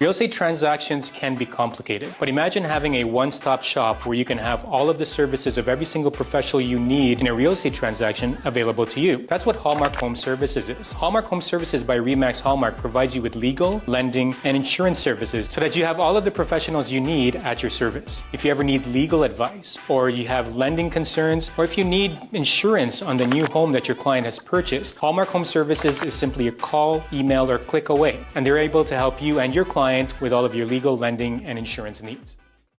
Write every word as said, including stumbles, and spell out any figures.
Real estate transactions can be complicated, but imagine having a one-stop shop where you can have all of the services of every single professional you need in a real estate transaction available to you. That's what Hallmark Home Services is. Hallmark Home Services by RE/MAX Hallmark provides you with legal, lending, and insurance services so that you have all of the professionals you need at your service. If you ever need legal advice, or you have lending concerns, or if you need insurance on the new home that your client has purchased, Hallmark Home Services is simply a call, email, or click away, and they're able to help you and your client with all of your legal, lending, and insurance needs.